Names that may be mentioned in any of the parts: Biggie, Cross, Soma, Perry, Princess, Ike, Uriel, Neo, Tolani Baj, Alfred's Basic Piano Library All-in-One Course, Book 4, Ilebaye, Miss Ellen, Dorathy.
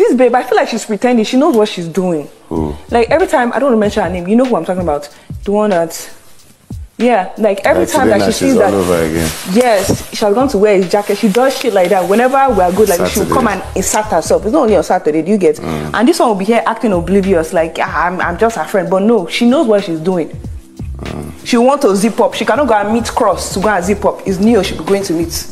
This babe, I feel like she's pretending. She knows what she's doing. Ooh. Like every time, I don't want to mention her name. You know who I'm talking about? The one that, yeah. Like every time that she sees that, all over again. Yes, she has gone to wear his jacket. She does shit like that. Whenever we are good, like Saturday, she will come and insert herself. It's not only on Saturday. Do you get? Mm. And this one will be here acting oblivious, like I'm just her friend. But no, she knows what she's doing. Mm. She wants to zip up. She cannot go and meet Cross to go and zip up. It's Neo she'll be going to meet.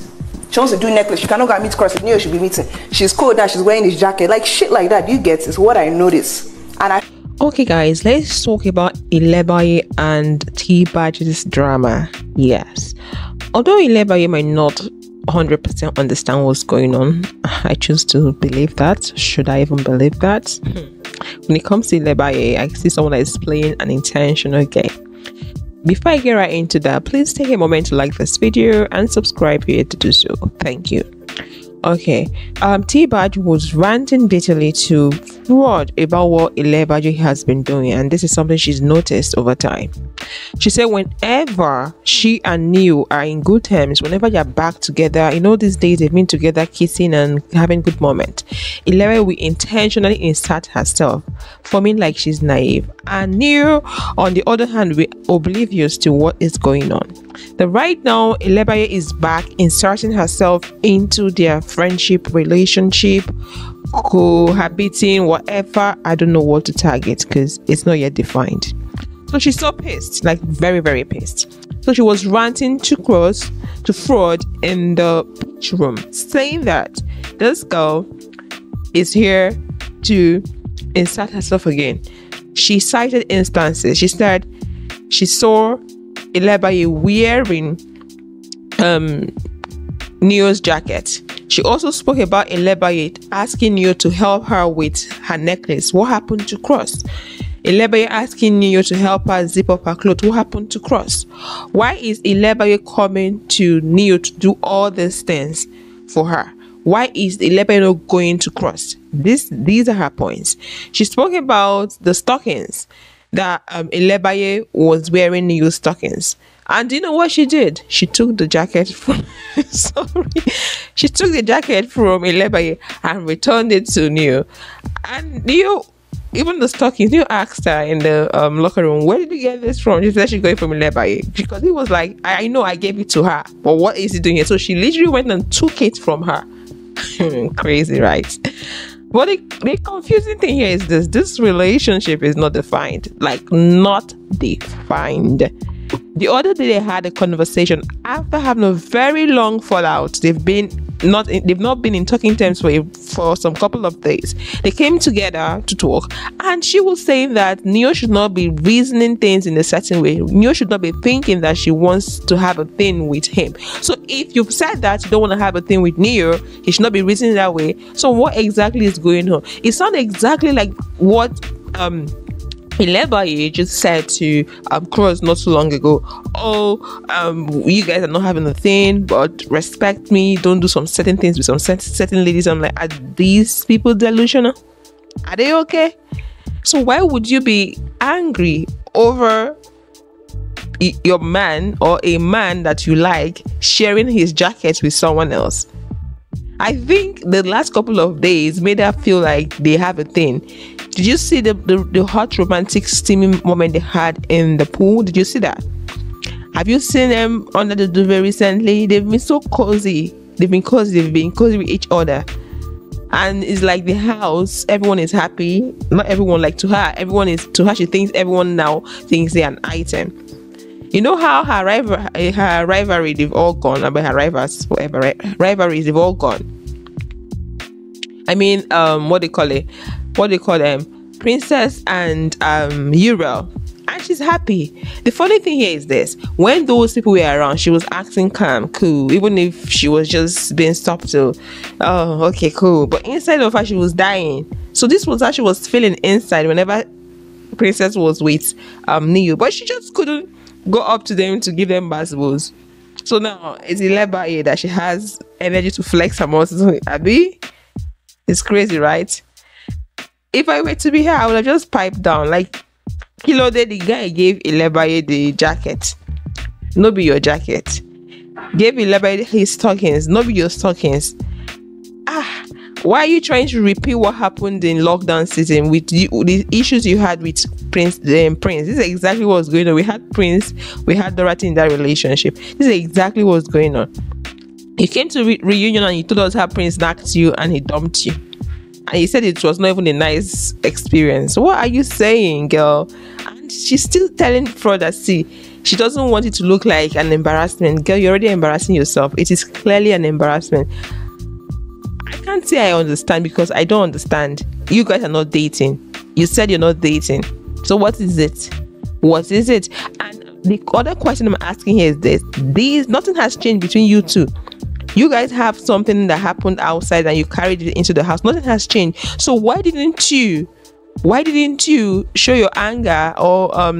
She wants to do necklace. She cannot go and meet Cross. It's Neo she'll be meeting. She's cold that she's wearing this jacket. Like shit like that. Do you get? It's what I notice. And I... Okay guys, let's talk about Ilebaye and T-Baj's drama. Yes. Although Ilebaye might not 100% understand what's going on, I choose to believe that. Should I even believe that? When it comes to Ilebaye, I see someone that is playing an intentional game. Before I get right into that, please take a moment to like this video and subscribe here to do so. Thank you. Okay, T-Baj was ranting bitterly to Fraud about what Ilebaye has been doing, and this is something she's noticed over time. She said whenever she and Neo are in good terms, whenever they're back together, you know these days they've been together kissing and having good moments, Ilebaye will intentionally insert herself, forming like she's naive, and Neo on the other hand will be oblivious to what is going on. But right now Ilebaye is back inserting herself into their friendship, relationship, cohabiting, whatever. I don't know what to target because it's not yet defined. So she's so pissed, like very, very pissed. So she was ranting to Cross, to Fraud in the pitch room, saying that this girl is here to insert herself again. She cited instances. She said she saw Ilebaye wearing Neo's jacket. She also spoke about Ilebaye asking Neo to help her with her necklace. What happened to Cross? Ilebaye asking Neo to help her zip up her clothes. What happened to Cross? Why is Ilebaye coming to Neo to do all these things for her? Why is Ilebaye not going to Cross? These are her points. She spoke about the stockings that Ilebaye was wearing, Neo's stockings. And do you know what she did? She took the jacket from she took the jacket from Ilebaye and returned it to Neo. And Neo, even the stockings, Neo asked her in the locker room, where did you get this from? She said she got it from Ilebaye. Because he was like, I know I gave it to her, but what is he doing here? So she literally went and took it from her. Crazy, right? But the confusing thing here is this relationship is not defined. Like, not defined. The other day they had a conversation after having a very long fallout. They've not been in talking terms for some couple of days. They came together to talk, and she was saying that Neo should not be reasoning things in a certain way. Neo should not be thinking that she wants to have a thing with him. So if you've said that you don't want to have a thing with Neo, he should not be reasoning that way. So what exactly is going on? It's not exactly like what Ilebaye just said to Cross not so long ago. Oh, you guys are not having a thing, but respect me. Don't do some certain things with some certain ladies. I'm like, are these people delusional? Are they okay? So why would you be angry over your man or a man that you like sharing his jacket with someone else? I think the last couple of days made her feel like they have a thing. Did you see the hot romantic steaming moment they had in the pool? Did you see that? Have you seen them under the duvet recently? They've been so cozy. They've been cozy with each other. And it's like the house, everyone is happy. Not everyone, like to her. Everyone is to her. She thinks everyone now thinks they're an item. You know how her rivalry, they've all gone. About her rivals forever, right? Rivalries, they've all gone. I mean, what they call them, Princess and Uriel, and she's happy. The funny thing here is this: when those people were around, she was acting calm, cool, even if she was just being subtle. Oh, okay, cool. But inside of her, she was dying. So this was how she was feeling inside whenever Princess was with Neo, but she just couldn't go up to them to give them basketballs. So now it's Ilebaye that she has energy to flex her muscles with Abby. It's crazy, right? If I were to be here, I would have just piped down. Like, Kilo, the guy gave Ilebaye the jacket. No be your jacket. Gave Ilebaye his stockings. No be your stockings. Ah, Why are you trying to repeat what happened in lockdown season with you, the issues you had with Prince? This is exactly what's going on. We had Prince, we had Dorathy in that relationship. This is exactly what's going on. You came to reunion and you told us how Prince knocked you and he dumped you. And he said it was not even a nice experience. What are you saying, girl? And she's still telling fraud that see, she doesn't want it to look like an embarrassment. Girl, you're already embarrassing yourself. It is clearly an embarrassment. I can't say I understand because I don't understand. You guys are not dating. You said you're not dating. So what is it? What is it? And the other question I'm asking here is this. Nothing has changed between you two. You guys have something that happened outside and you carried it into the house. Nothing has changed. So why didn't you show your anger or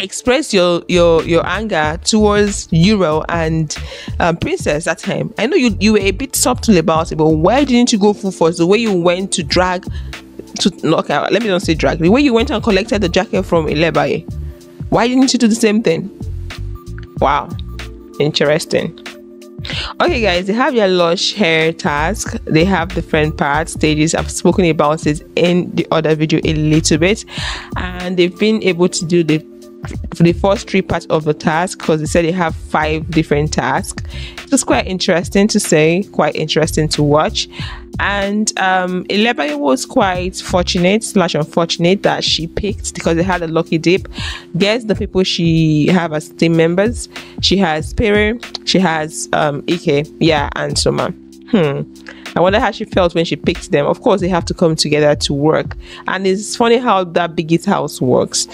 express your anger towards Uriel and Princess that time? I know you were a bit subtle about it, but why didn't you go full force the way you went to drag to knock out? Let me not say drag. The way you went and collected the jacket from Ilebaye. Why didn't you do the same thing? Wow, interesting. Okay guys, they have your lush hair task. They have different parts, stages. I've spoken about it in the other video a little bit, and they've been able to do the first three parts of the task because they said they have 5 different tasks. It's quite interesting to say, quite interesting to watch. And Ilebaye was quite fortunate / unfortunate that she picked, because they had a lucky dip. Guess the people she have as team members. She has Perry, she has Ike, yeah, and Soma. I wonder how she felt when she picked them. Of course, they have to come together to work. And it's funny how that Biggie's house works.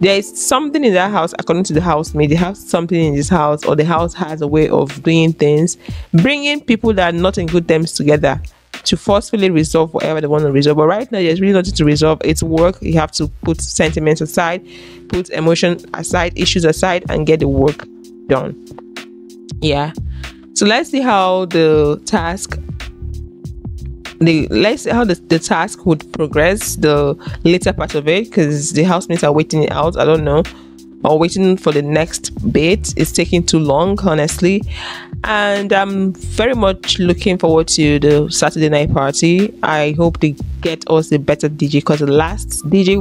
There is something in that house, according to the housemaid. They have something in this house, or the house has a way of doing things, bringing people that are not in good terms together to forcefully resolve whatever they want to resolve. But right now, there's really nothing to resolve. It's work. You have to put sentiments aside, put emotion aside, issues aside, and get the work done. Yeah. So let's see how the task. Let's see how the task would progress, the later part of it, because the housemates are waiting it out. I don't know, or waiting for the next bit. It's taking too long, honestly. And I'm very much looking forward to the Saturday night party. I hope they get us a better DJ, because the last DJ,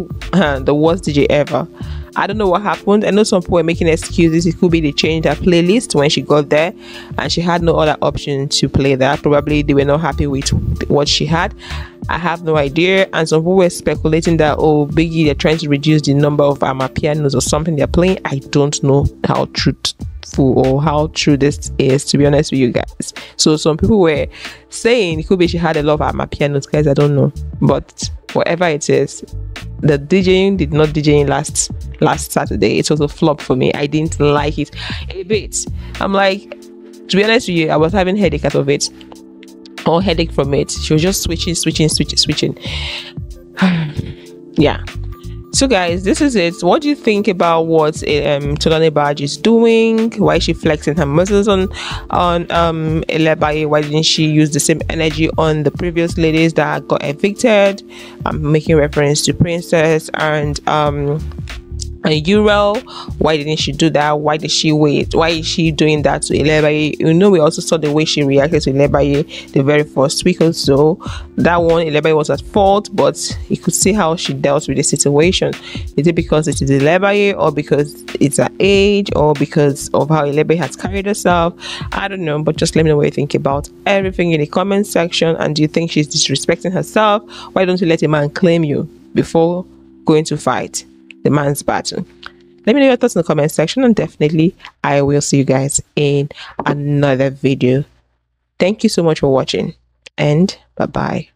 the worst DJ ever. I don't know what happened. I know some people were making excuses. It could be they changed her playlist when she got there and she had no other option to play that. Probably they were not happy with what she had. I have no idea. And some people were speculating that, oh, Biggie, they're trying to reduce the number of pianos or something they're playing. I don't know how truthful or how true this is, to be honest with you guys. So some people were saying it could be she had a lot of pianos, guys. I don't know. But whatever it is, the DJing did not DJing last Saturday. It was a flop for me. I didn't like it a bit. I'm like, to be honest with you, I was having headache out of it, or headache from it. She was just switching. Yeah. So guys, this is it. What do you think about what Tolani Baj is doing? Why is she flexing her muscles on Ilebaye? Why didn't she use the same energy on the previous ladies that got evicted? I'm making reference to Princess and Uriel. Why didn't she do that? Why did she wait? Why is she doing that to Ilebaye? You know, we also saw the way she reacted to Ilebaye the very first week or so. That one, Ilebaye was at fault, but you could see how she dealt with the situation. Is it because it is Ilebaye, or because it's her age, or because of how Ilebaye has carried herself? I don't know, but just let me know what you think about everything in the comment section. And do you think she's disrespecting herself? Why don't you let a man claim you before going to fight the man's battle? Let me know your thoughts in the comment section, and definitely I will see you guys in another video. Thank you so much for watching, and bye bye.